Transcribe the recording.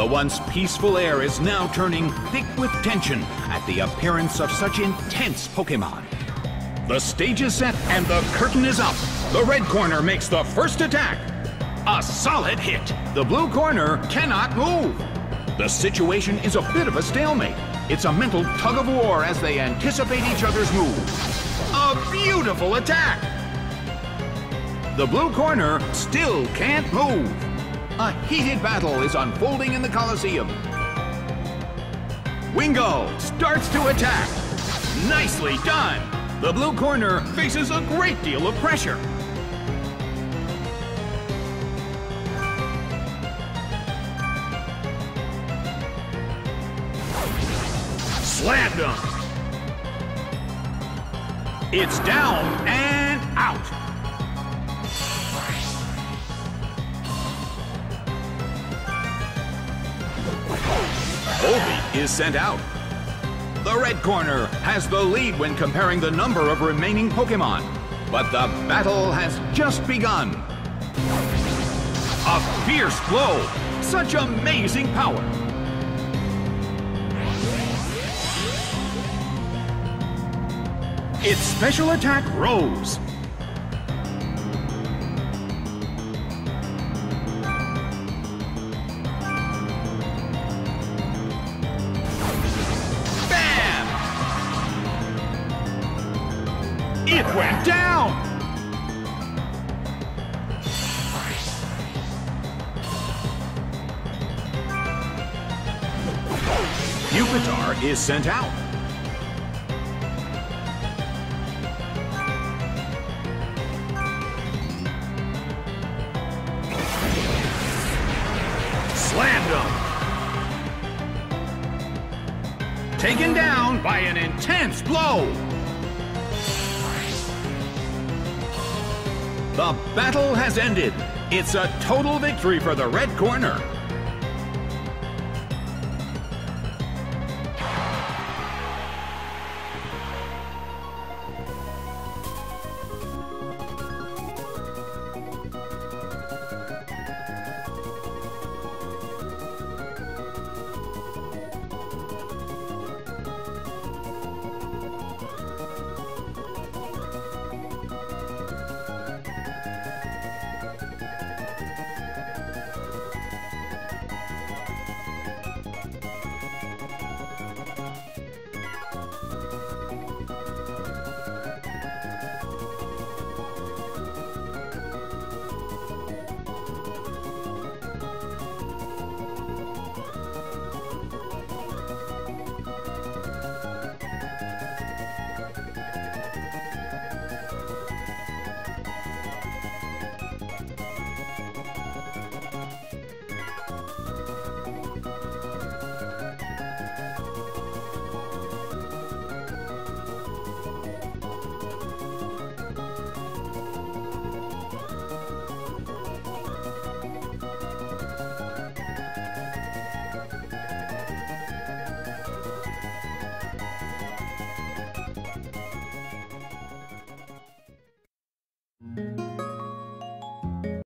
The once peaceful air is now turning thick with tension at the appearance of such intense Pokemon. The stage is set and the curtain is up. The red corner makes the first attack. A solid hit. The blue corner cannot move. The situation is a bit of a stalemate. It's a mental tug of war as they anticipate each other's moves. A beautiful attack. The blue corner still can't move. A heated battle is unfolding in the Colosseum. Wingo starts to attack. Nicely done. The blue corner faces a great deal of pressure. Slam dunk. It's down and out. Obi is sent out. The red corner has the lead when comparing the number of remaining Pokemon, but the battle has just begun. A fierce blow, such amazing power. Its special attack rose. Bam! It went down. Pupitar is sent out. Taken down by an intense blow. The battle has ended. It's a total victory for the red corner.